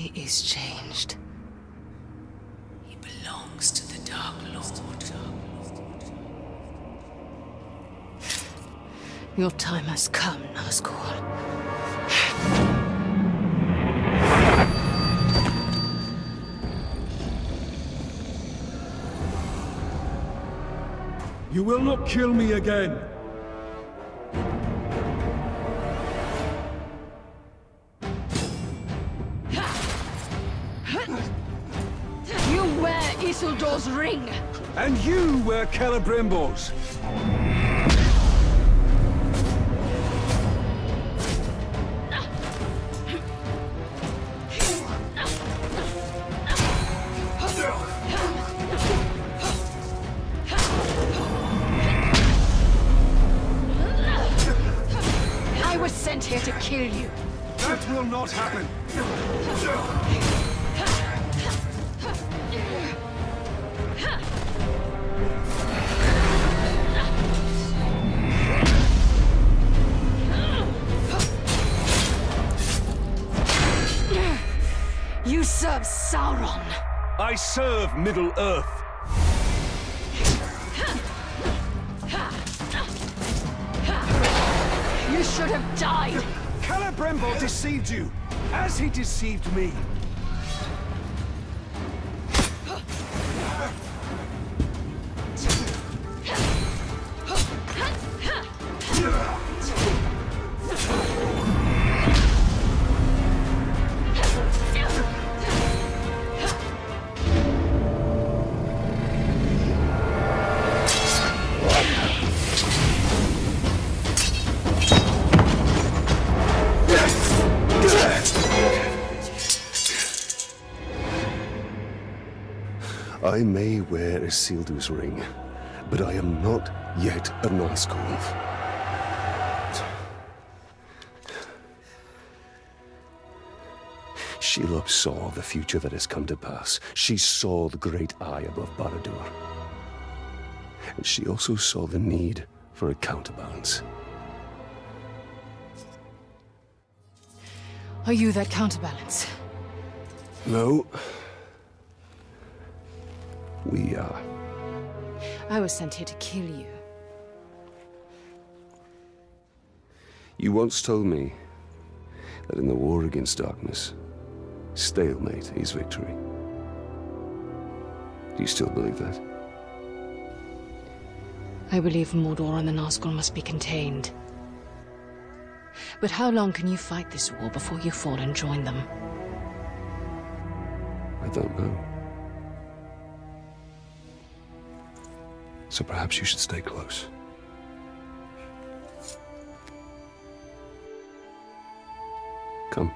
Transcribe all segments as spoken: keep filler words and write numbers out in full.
He is changed. He belongs to the Dark Lord. Your time has come, Nazgûl. You will not kill me again! You wear Isildur's ring! And you wear Celebrimbor's! You serve Sauron. I serve Middle-earth. You should have died. Celebrimbor deceived you, as he deceived me. I may wear Isildur's ring, but I am not yet a Nazgûl. Shelob saw the future that has come to pass. She saw the great eye above Barad-dûr. And she also saw the need for a counterbalance. Are you that counterbalance? No. We are. I was sent here to kill you. You once told me that in the war against darkness, stalemate is victory. Do you still believe that? I believe Mordor and the Nazgûl must be contained. But how long can you fight this war before you fall and join them? I don't know. So perhaps you should stay close. Come.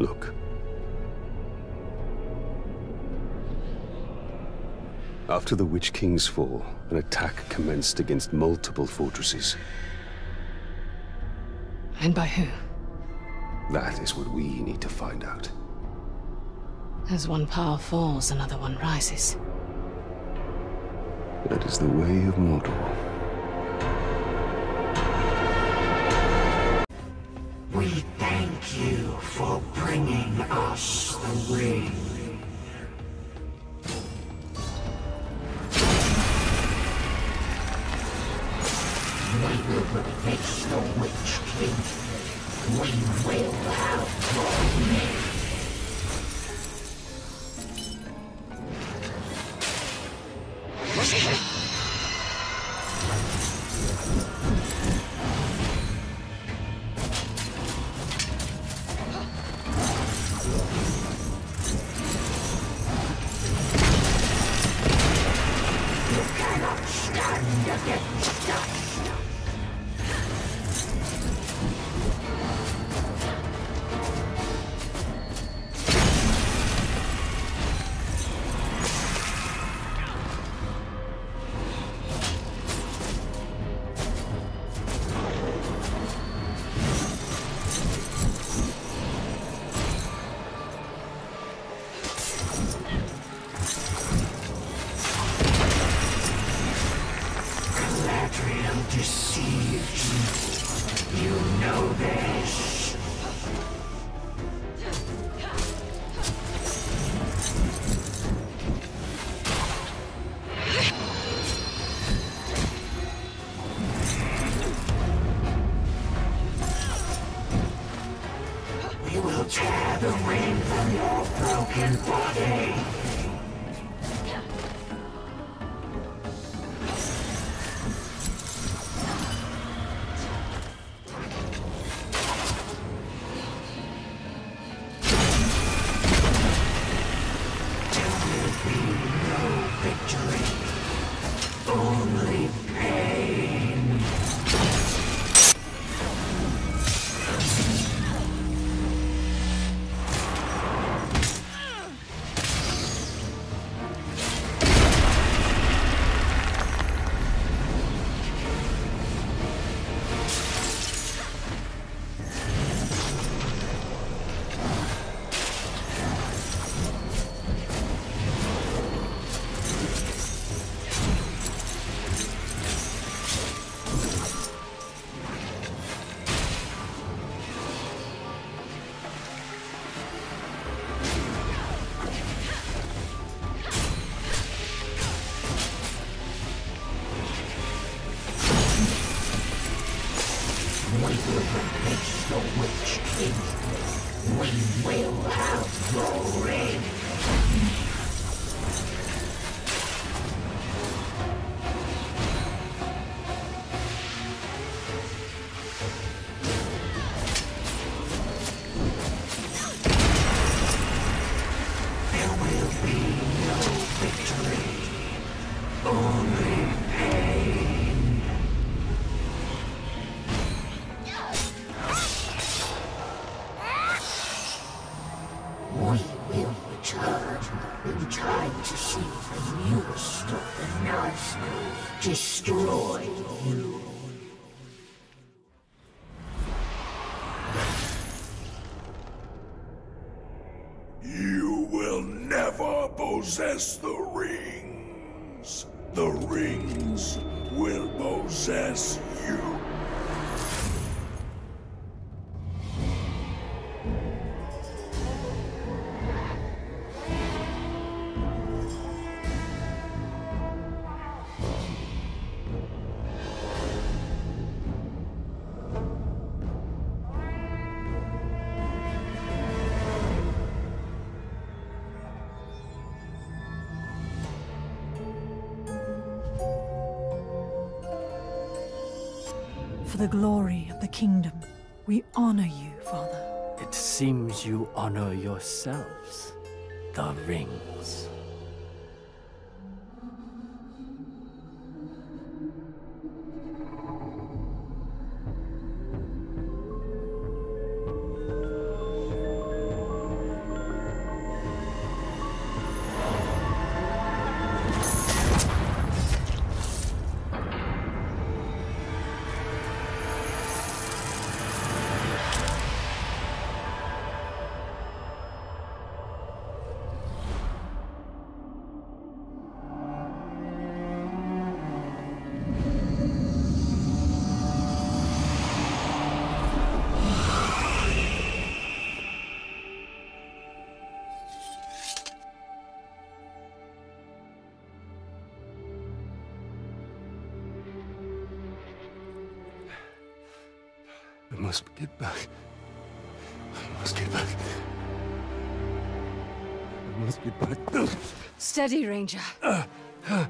Look. After the Witch King's fall, an attack commenced against multiple fortresses. And by who? That is what we need to find out. As one power falls, another one rises. That is the way of Mordor. We thank you for bringing us the ring. We will face the Witch King. We will have glory. You cannot stand against us. Possess the rings. The rings will possess you. For the glory of the kingdom, we honor you, Father. It seems you honor yourselves, the rings. Steady, Ranger. Uh, uh.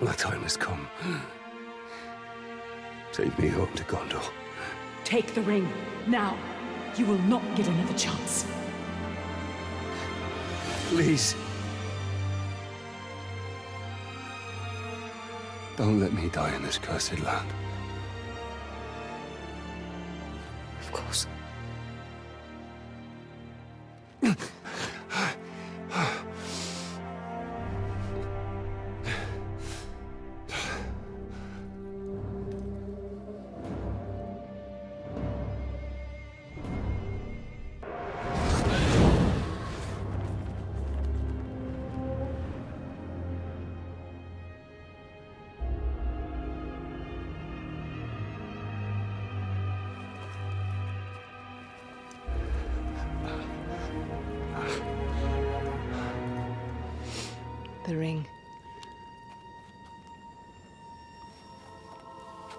My time has come. Take me home to Gondor. Take the ring, now. You will not get another chance. Please. Don't let me die in this cursed land. Of course.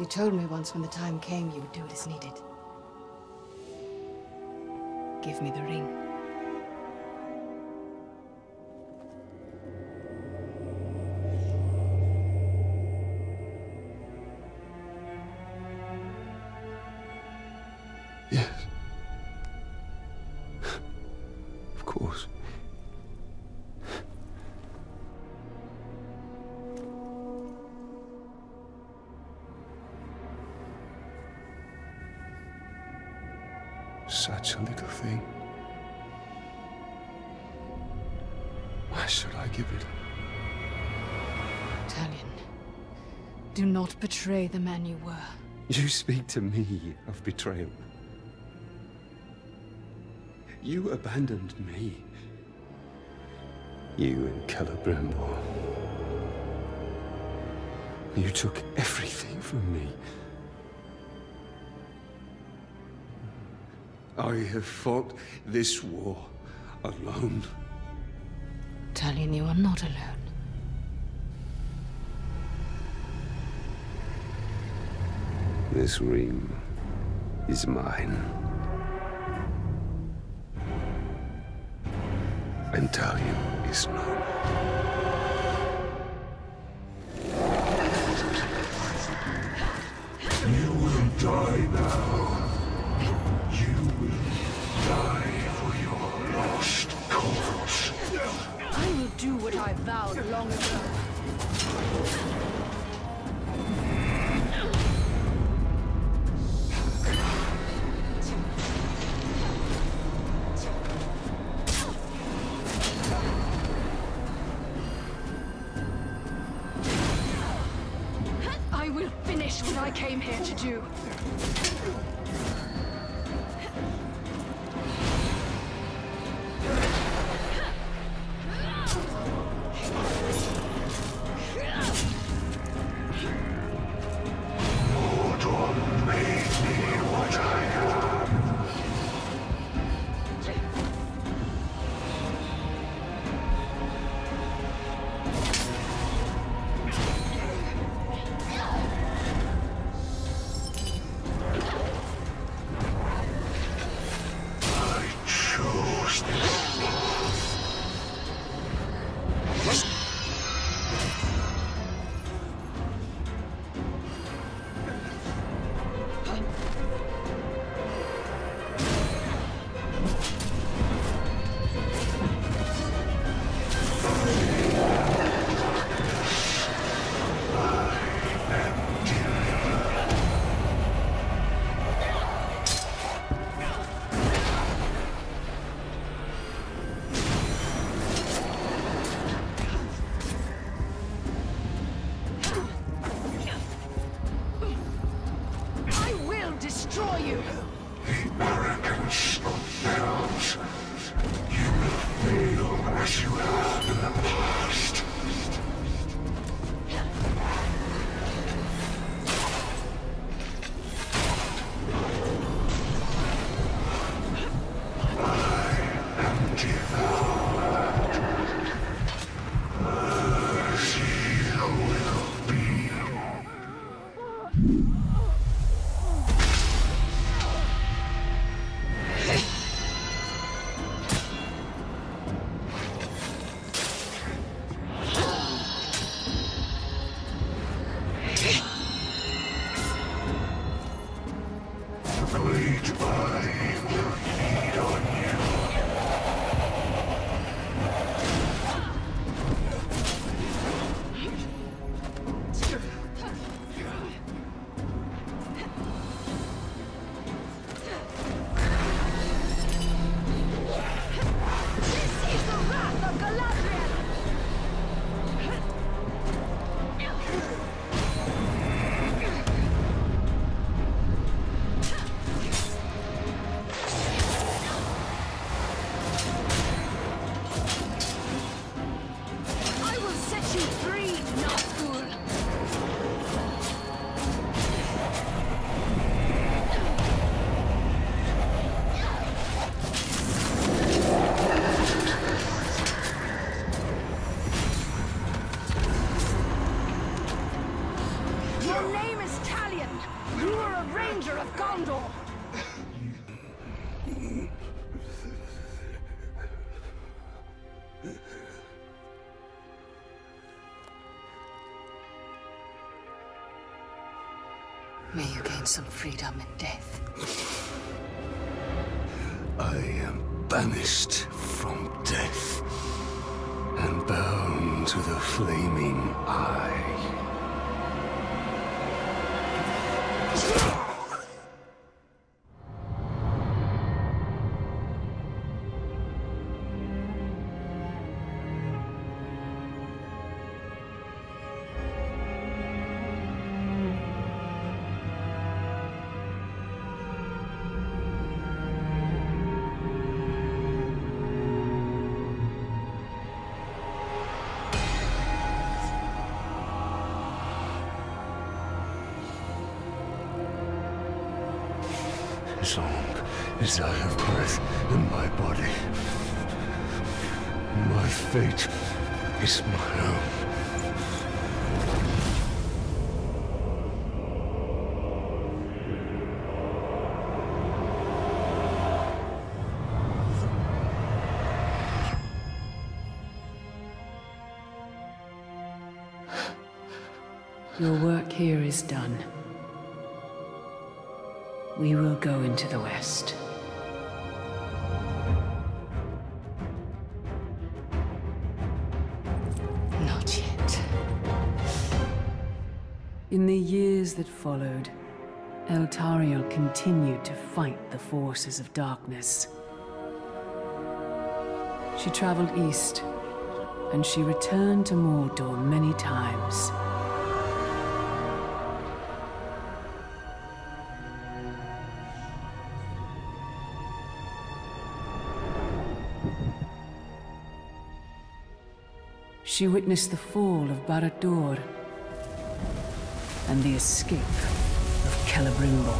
You told me once when the time came you would do what is needed. Give me the ring. Yes. Of course. Such a little thing. Why should I give it? Talion, do not betray the man you were. You speak to me of betrayal. You abandoned me. You and Celebrimbor. You took everything from me. I have fought this war alone. Talion, you are not alone. This ring is mine. And Talion is not. some freedom in death. I am banished from death and bound to the flaming eye. As long as I have breath in my body, my fate is my own. Your work here is done. We will go into the West. Not yet. In the years that followed, Eltariel continued to fight the forces of darkness. She traveled east, and she returned to Mordor many times. She witnessed the fall of Barad-dûr and the escape of Celebrimbor.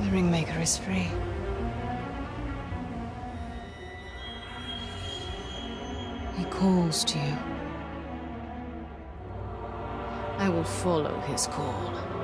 The Ringmaker is free. He calls to you. I will follow his call.